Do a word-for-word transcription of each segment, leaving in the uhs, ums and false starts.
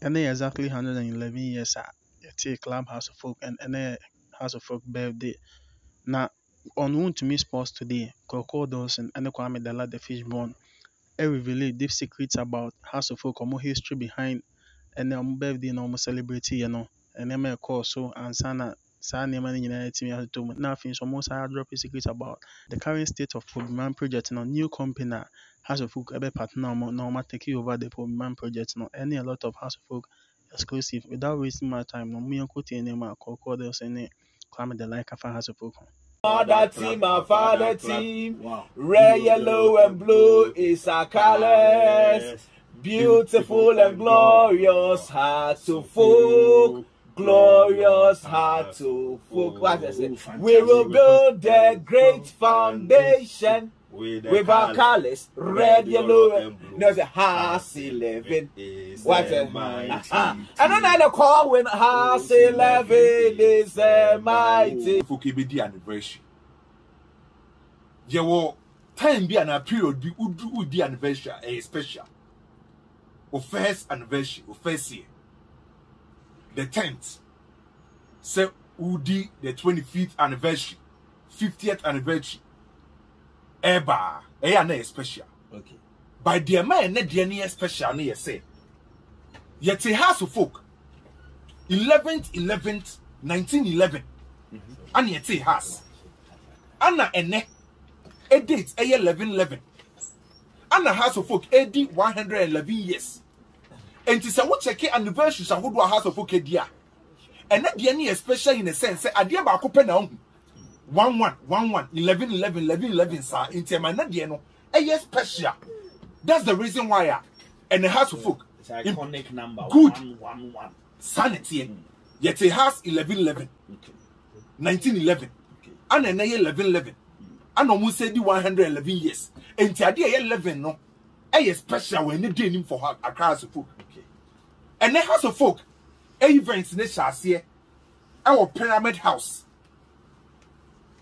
Any exactly one hundred eleven years a yɛtee club Hearts of Oak and any Hearts of Oak birthday. Now on Wontumi Sports today, Koko Dawson and Kwame Dala the Fishbone reveal deep secrets about Hearts of Oak, more history behind and their birthday and almost celebrity, you know. And then my course so and sana sana money United team has to nothing. So most I drop secrets about the current state of Pobiman project. No new company Hearts of Oak ever partner normal taking over the Pobiman project. No any a lot of Hearts of Oak exclusive without wasting my time. No me uncle any man call call those any come the like of Hearts of Oak. Mother team, our father team, red, yellow, and blue is our colors. Beautiful and glorious Hearts of Oak. Glorious Hearts of Oak. We will build a great foundation with, with our colors, red, yellow, and blue. There's a Hearts eleven. What a mighty. And another call when Hearts eleven is a mighty. Fukibidi anniversary. There will time be an period the Udu anniversary is special. Our first anniversary, our first year. The tenth. So Udi the twenty-fifth anniversary, fiftieth anniversary. Eba, eya na special. Okay. By the man, na the near special na say. Yet he has a folk. Eleventh, eleventh, nineteen eleven. And yet he has. Anna ene. A date eya eleven eleven. Anna has a folk. A date one hundred eleven years. And to say what check anniversary shall hold our Hearts of Oak dia. And na the near special in a sense. Say adia ba kupe na um. One one one one eleven eleven eleven eleven sir into my no a yes special. That's the reason why I and it has to folk. It's an iconic number good one one one sanity mm. Yet it has eleven eleven okay. nineteen eleven okay. And an eleven eleven mm. And almost said the one hundred eleven years and the idea eleven no a special when they did him for her across the folk okay. And it has to folk a events in the chassis our pyramid house.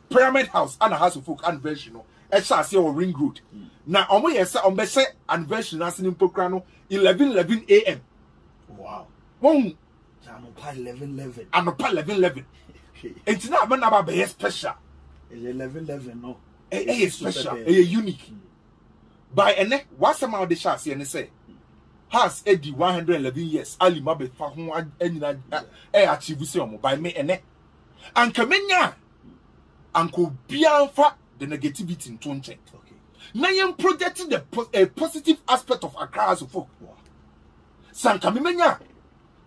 Pyramid House and a House of Folk anniversary no. E chase or Ring Road. Mm. Na omo yesa on be say anniversary na sin pokra no eleven eleven a m. Wow. Won anopa eleven eleven. Anopa eleven eleven. Enti na be na ba be special. eleven eleven no. Eh eh special, eh unique. Mm. By ene what somehow the chase ene say has e di one hundred eleven years ali ma be fa ho anyina e achieve say omo by me ene. And kamenya Uncle Bianfa, the negativity in tone check. Okay. Now you're projecting the po a positive aspect of Accra House of Oak. Wow. Sankamimenya,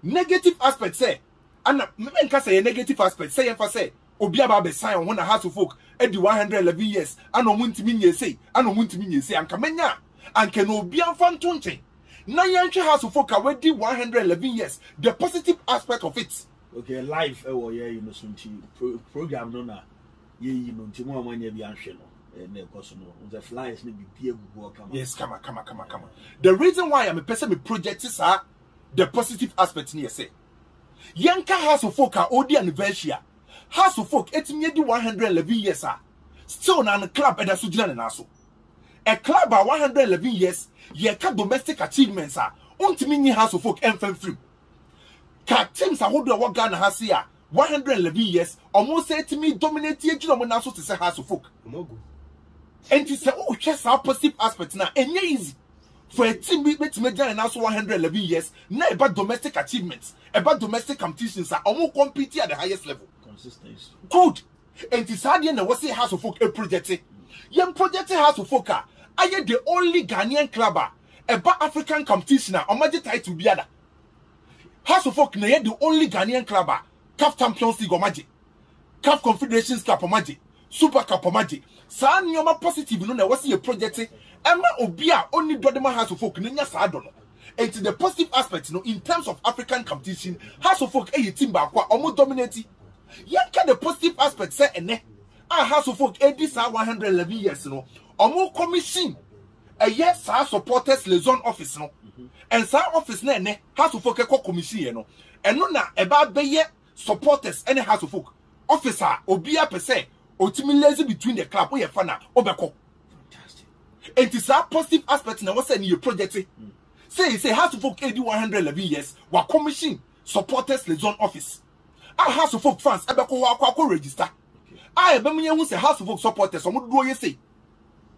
negative aspect say, and men can say a negative aspect say, if I say, Obiaba be sign on a House of Oak, at the one hundred eleven years, and on Wintimin say, and on Wintimin say, and Kamenya, and can Obianfa tone check. Now you're House of Oak already one hundred eleven years, the positive aspect of it. Okay, life, oh yeah, you know, something program, no, no. Ye no ntimo amanya bi anhwe no na ekoso no the flies na bi bia gugu kama yes kama kama kama kama the reason why I'm a person me project is ah the positive aspect ni say yanka House of Oak odi anniversary House of Oak etimye di one hundred eleven years ah still na club eda so gina na so a club ah one hundred eleven years ye ka domestic achievements ah ontimi nyi House of Oak enfem free ka teams ah hodo wa Ghana ha se ah one hundred eleven years, almost said to me, dominate the gentleman to say House of Folk. And he said, oh, just our positive aspect now, and easy for a team to make and also one hundred eleven years, not about domestic achievements, about domestic competitions are almost competing at the highest level. Consistency. Good. And he said, you know, what's the House of Folk a project? Young project House of Folk, I am the only Ghanaian clubber about African competition, or magic title be other. House of Folk, I am the only Ghanaian clubber. C A F Champions League omaji, C A F Confederations Cup omaji, Super Cup omaji. Saa nyoma positive no na wasi ye project ema obia only Dodema House of Oak nya saa do no. And the positive aspect no in terms of African competition, House of Oak e team ba kwa omo dominate. Yanka the positive aspect say ene. Ah House of Oak e di saa one hundred eleven years no. Omo commission e ye saa supporters liaison office no. And saa office na ene House of Oak e kwa commission ye no. Eno na eba beye supporters any House of Oak officer obia per se ultimately between the club we fana obeko fantastic and it is a positive aspect na what say your project Say, say, Hearts of Oak A D one eleven years, wa commission supporters liaison office. Ah, Hearts of Oak fans, ebe ko wa ko ko register. Ah, ebe mnye hu say Hearts of Oak supporters, omo do ye say.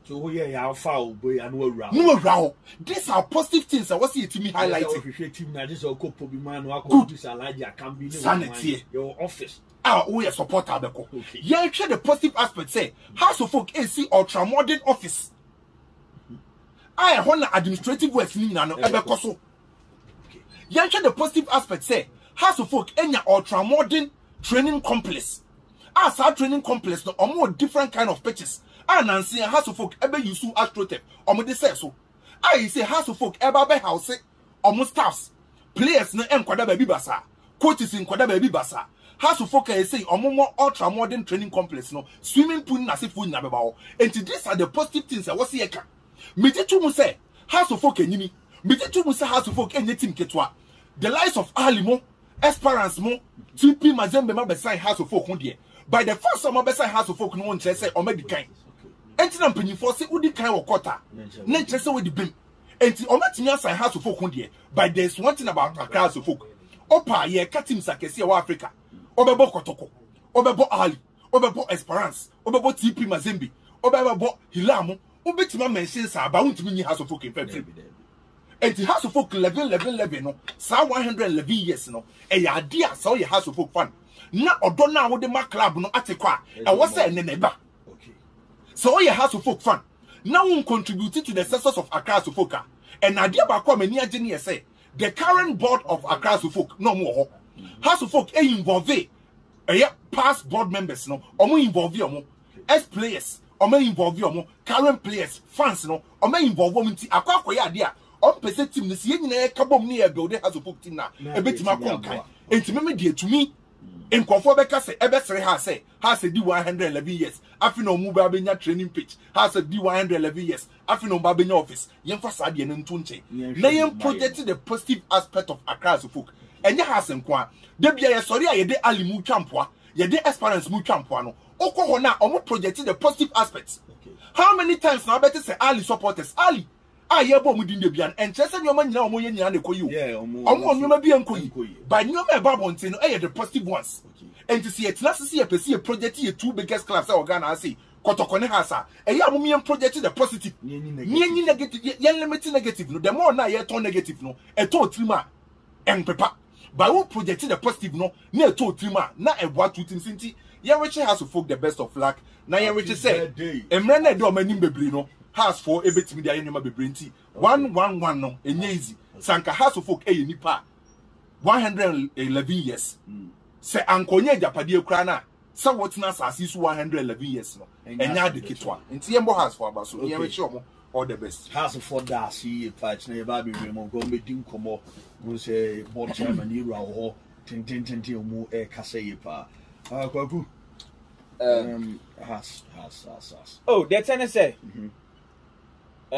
So here ya alpha oboy anu wura. No wura. These are positive things I was see it me highlighting. Team na this Oko Pobiman wa ko this Alaja can be sanity your office. Ah, we are supporter beko. Yeah, share the positive aspect say Hearts of Oak A C ultra modern office. I honor administrative works in Nano Ebekoso. You check the positive aspect, say, Hearts of Oak any ultra modern training complex. As our training complex, no more different kind of pitches. I Nancy and Hearts of Oak ever use astrotech or they say so. I say Hearts of Oak ever by house or staffs. Players no M Kwada baby basa. Coaches in Kwada baby basa. Hearts of Oak say or more ultra modern training complex no swimming pool na seafood na bebao. And these are the positive things I was here. Miti tumu se Hearts of Oak enyimi. Miti tumu se Hearts of Oak enye team ketwa. The likes of Hilamo, Espérance mo, T P Mazembe ma besai Hearts of Oak hundie. By the first time ma besai Hearts of Oak no one chese o me di kan. Enti na mpanyinfo se udi kan wo quarter. Na chese we di bim. Enti o matimi asai Hearts of Oak hundie. By there's one thing about Hearts of Oak. Opa ye ka team sakese wa Africa. Obebo Kotoko, obebo Ali, obebo Espérance, obebo T P Mazembe, obebo Hilamo. Ubetima mentions about Wontumi House of Oak in February. And the House of Oak eleven, eleven, eleven, no, saw one hundred and eleven years, no, a idea saw your House of Oak fan. Now, or don't know the Mac Club, no, at a car, and what's a neighbor. Okay. So, your House of Oak fan. Now, one contributed to the success of Accra House of Oak. And idea about coming near Jenny say, the current board of Accra House of Oak, no more. House of Oak, a involved, a past board members, no, or more involved, or as players. Or may involve your current players, fans, no, or may involve women. I can't for your idea. On percent team, the C N A Cabom near building has a book team now. A bit my conquer. And to me, dear to me, in Conforbeca say, Ebessary has said, has a D one hundred eleven years. Afino Mubabina training pitch, has a D one hundred eleven years. Afino Babina office, Yen Fasadian and Tunche. Nayan projected the positive aspect of Accra House of Oak. And ya has some qua. Debia, sorry, I did Ali Mu Champua, ye did Espérance Mu Champuano. Okohona omo projecting the positive aspects. Okay. How many times now better say Ali supporters? Ali, I hear about Mudin Debian and Chess and your man now Moyen Yanekoyu. Yeah, Omo Numabian Koyu. By Numa Babontin, I had the positive ones. And to see it, let's see a P C project here two biggest clubs or Ghana, I say, Kotokone Hasa, a Yamumian projected the positive. Yen negative, yen limited negative, no, the more now yet on negative, no, a tall trimmer and pepper. By who projected the positive, no, near tall trimmer, not a what to Tinsinti. Yenrichi has to folk the best of luck. Now Yenrichi said, Emrene do menim bebrino has for a bit media anima bebrinti. One one one no easy. Sanka has to folk a nipa. One hundred and eleven years. Se ankonye japadie krana. Sa whatna sasis one hundred and eleven years no. Enya de kitwa. Inti yembo has for abaso. Yenrichi omo all the best. Has for that see a patch na yeba bebemo go medim komo. Go say board chairman ira ho. Tin tin tin tin omo e kasa yepa. Uh, um, um, has, has, has, has. Oh, that's an essay. Um, if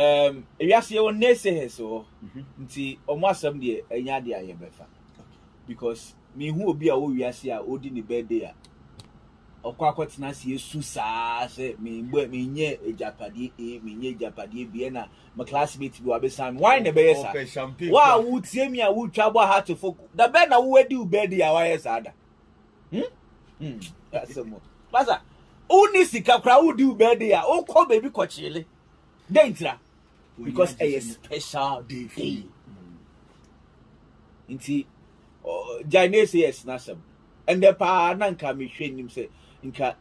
you ask your nurse, so see, almost some day, a yardia, I am better because me who will be a who we are here, old in the bed there. Or quackot Nancy Susa, say, me, me, near a Japadi, me, near Japadi, Vienna, my classmates, you are beside wine, the bear. Wow, would see me, I would trouble hard to focus. The better who do bed the hours other. Hmm, that's a more. Pasa, only Sika crowd do baby. Oh, call baby Cochile. Dentra because a special day. Inti, Janese, yes, Nasam. And the pa Nanka me train him say, Inca,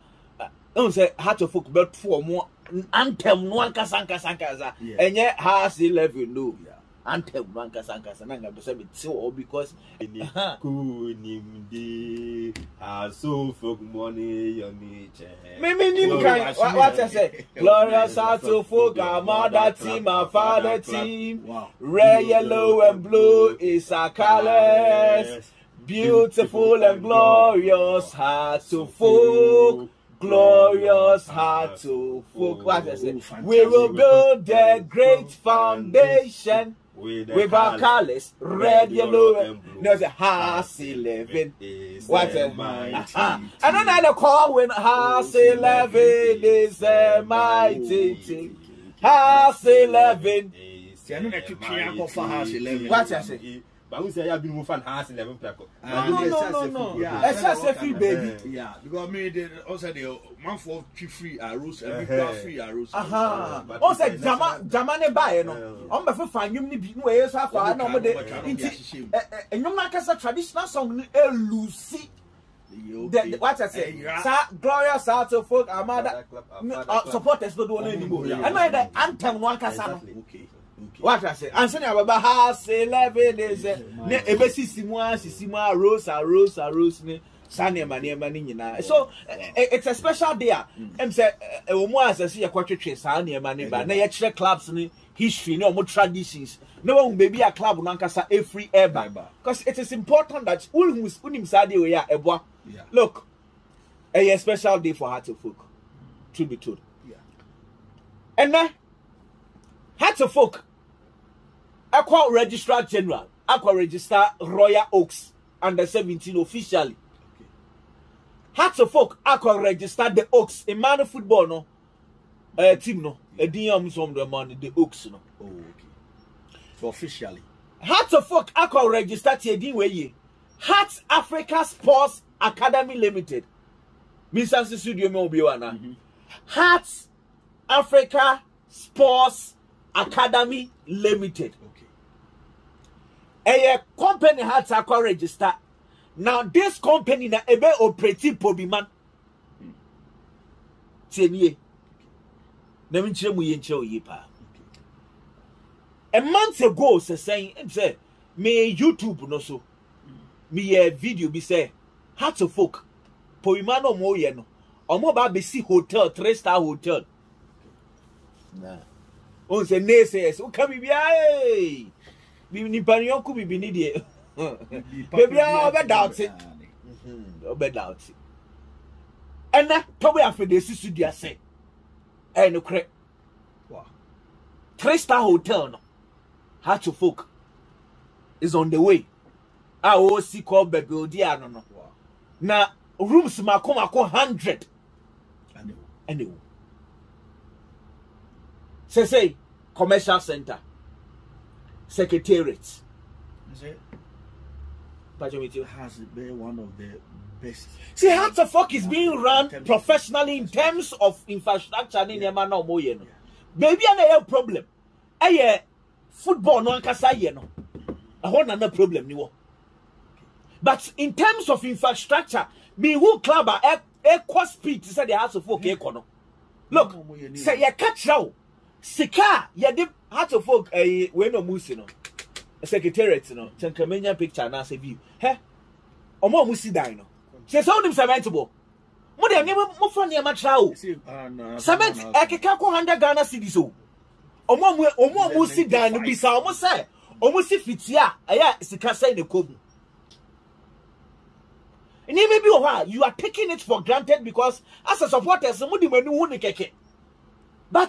don't say, Hearts of Oak but for more antem one casanca sankaza, and yet has eleven no. Ante banka sanka sananga bese bitiwo because kunimdi aso folk money yoniche me me nim kan what I say glorious Hearts of Oak our mother team our father team red yellow and blue is our colors beautiful and glorious Hearts of Oak glorious Hearts of Oak what I say we will build a great foundation with, with our colors, red, yellow, and blue. There's a house eleven. What a mighty. And another call when house eleven is a mighty. House eleven I don't have to train for house eleven. What I say? But we say you been moving house eleven people. No, no, no, no. It's just a free baby. Yeah, because me they also the man for free arrows, every car free arrows. Aha. Also, Jama, Jama ne buy no. I'm before find you ni bi no e so afa na omo de. Enyum na kasa traditional song ni Lucy. The, what I say, yeah. Sir, glorious Hearts of Oak, Amada, uh, supporters don't do one anymore. I know the anthem one casano. Okay. What I say, answering about house eleven is a basic simua, simua, rose, a rose, a rose, Sunday, money, money. So it's a special day. I'm saying, a woman as I see a quarter train, Sunday, money, but they actually clubs in history, no more traditions. No one baby a club on Ankasa every year, because it is important that all who's unim Sunday we are a boy. Yeah. Look, a special day for Hearts of Oak, to be told. Yeah. And then, Hearts of Oak, I call Registrar General, I call Register Royal Oaks under seventeen officially. Okay. Hearts of Oak, I call Register the Oaks, a man of football, no, a team, no, a D M from the money, the Oaks, no. Oh, okay. So officially, Hearts of Oak, I call Register T D Way. Hearts Africa Sports Academy Limited. Mister Studio Mobiwana. Hearts Africa Sports Academy Limited. Okay. A company Hearts Aqua Register. Now this company na ebe operative Pobiman. Tienye. Let me tell you pa. A month ago, se saying, say, me YouTube no so. Me a video be say Hearts of Oak Pobiman no more no omo ba be see hotel three star hotel nah on say nay says o come be ay bi ni panion ku bi bi ni de baby o be doubt it o be doubt it and na to be afede sisu dia say eh no kre wow three star hotel no Hearts of Oak is on the way. I will see called baby Odia no no. Now rooms makoma ko hundred. Anyway. Say say commercial center, secretariat. Say. Pajomiti has been one of the best. See how the fuck is being run professionally in terms of infrastructure and in man no moye no. Baby and a problem. Eh football no ankasa ye no. A whole another problem ni wo. But in terms of infrastructure, me who club a equal speed said the Hearts of Oak econo. Look, say ya catch now. Sika ya the Hearts of Oak eh we no musi no. Secretariat no. Chankamenya picture na say view. He. Omo musi dan no. Say so dem cementable. Mo dem ne mo fo ne ma tra o. Cement e keka ko one hundred Ghana cedis o. Omo mo omo musi dan no bi sa omo say. Omo si fitia aya sika say ne kobu. Maybe you are taking it for granted because as a supporter, somebody may know who keke. But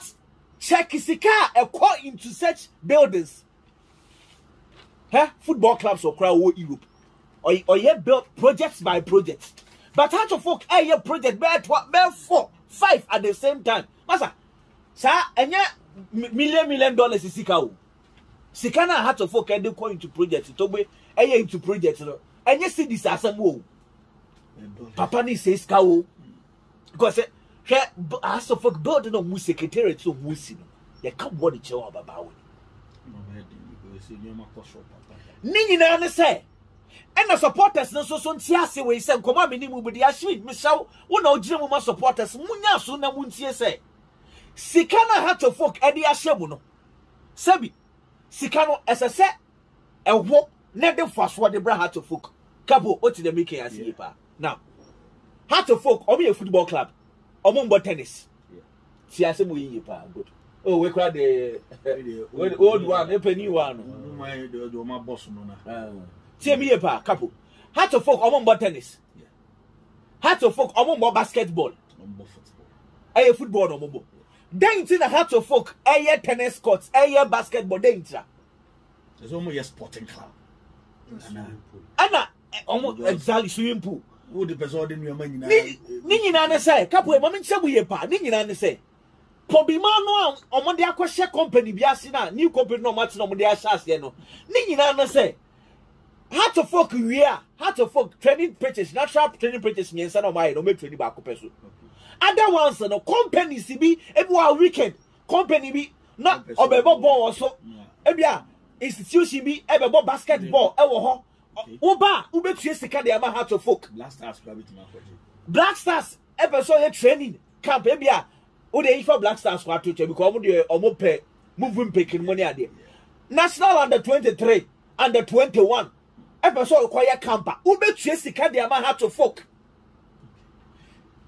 check Sika a call into such buildings. Huh? Football clubs or crowd all Europe. Or or you build projects by projects. But Hearts of Oak eh your project bear bear four, five at the same time. Masa, sir, and million million dollars is Sika. Sika na Hearts of Oak eh they call into projects. Tobe eh into projects. And you see this as some wo. Papa ni says cow because I so fuck build no mu secretary so musi no they come what the chew baba ni nyina ne say and the supporters no so so ntia say we say nkoma me ni mu budi ashwid me saw won ogire mu supporters munya so na mu ntie say sika na Hearts of Oak ade ahyebu no sabi sika no esese ewo na de faso de bra Hearts of Oak kabo oti de make asipa. Now, Hearts of Oak, I'm a football club. I'm on tennis. See, I say we in good. Oh, we cry the old one, the penny one. My, the my boss no. See me here, couple. Hearts of Oak, I'm on tennis. Hearts of Oak, I'm on basketball. I'm on football. I football no more. Then it's in the Hearts of Oak. I tennis courts. I basketball. Then it's a. There's only a sporting club. Anna, I'm exactly swimming pool. Who the person in your money? Ningin and say, couple of women say we are part, Ningin and say. Pobiman no omonde akɔhye company bi ase na new company no match no omonde ahye ase no ni nyina no say Hearts of Oak wia Hearts of Oak training pitches natural training pitches nyensa no mai no make training back up so other ones no company si bi ebi wa weekend company bi na obebo ball so ebi a institution bi ebebo basketball e wo ho oba ubetue sika de ama Hearts of Oak Black Stars private market Black Stars e person ye training camp ebi a Ode for Black Stars for two because we omo pay moving picking money are there. National under twenty-three, under twenty-one. A person require camper. Who be chasing the amount Hearts of Oak?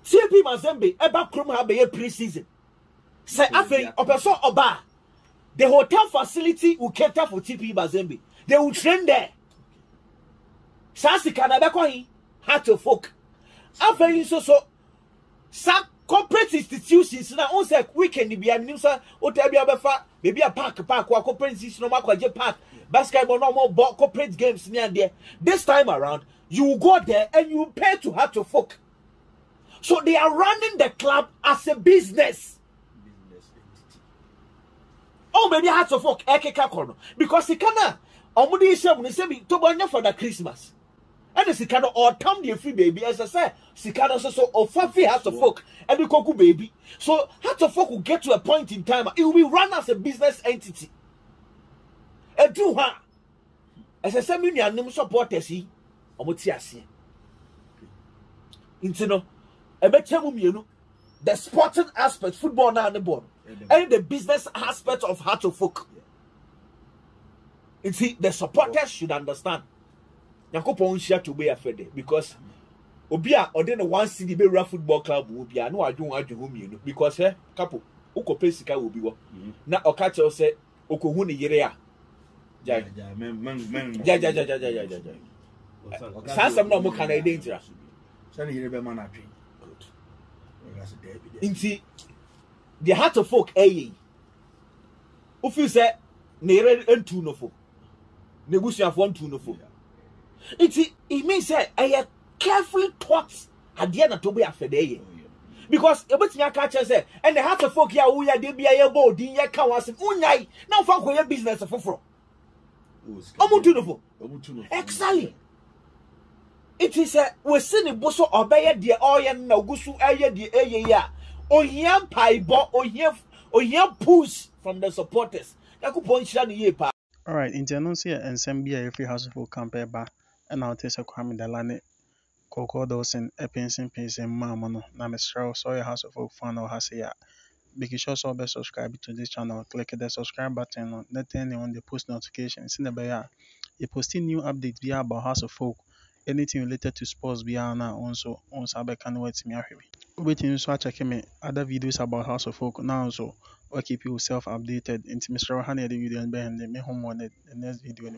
T P Mazembe, a back room have a pre-season. Say after a person oba, the hotel facility will cater for T P Mazembe. They will train there. Sasi Canada kohi Hearts of Oak. After you so so, sack. Corporate institutions na on say weekend bi am nim say hotel bi abefa maybe a park park or corporate institution no akwaje park basketball no more ball corporate games near there. This time around you go there and you pay to have to fuck. So they are running the club as a business. Business entity. Oh maybe have to fuck ekeka kono because sikana omudi isem ni say to banya for the Christmas. And the Sikano or Tom the free baby, as I said, Sikano so so or Fafi Hearts of Oak and the Koku baby. So Hearts of Oak will get to a point in time, it will be run as a business entity. And do her as I said, many are no supporters. He or Motiasi Intino, a better mumu, the sporting aspect, football now and the ball, and the business aspect of Hearts of Oak. You see, the supporters should understand. Because Obia or then one city be football club will be. I know I don't want to whom you know because eh, couple Uko Pesika will be what now or catch or say Uko Huni Yerea. Ja, ja, ja, ja, ja, ja, ja, ja, ja. Sansam no more can I danger. Send you a man. In see the Hearts of Oak, eh? If you say Nere and two no foe, Nebusia one two no foe. It, it means that I have carefully thought at the end of the day. Because a bit catcher said, and the Hearts of Oak, yeah, we are the B I A board, the Yakawas, and Unai, now for your business of Fofro. Exactly. It is a we send a bosso or Bayer, the Oyan, Nogusu, Aya, the Aya, Oyan Paibo, Oyan, Oyan push from the supporters. All right, in the announcement, and send B I A free House of Oak campaign bar. And I'll tell you Kwame Dalane, Coco Dawson, a pencil, pencil, Mamma, Namisra, Soy House of Oak fan or Hasia. Be sure so best subscribe to this channel. Click the subscribe button on the turn on the post notifications in the bayer. You posting new updates via about House of Oak. Anything related to sports, Biana, also on Saber can wait to me. Waiting so I check me other videos about House of Oak now, so or keep yourself updated. Into Mister Haney, the video and behind the home on the next video.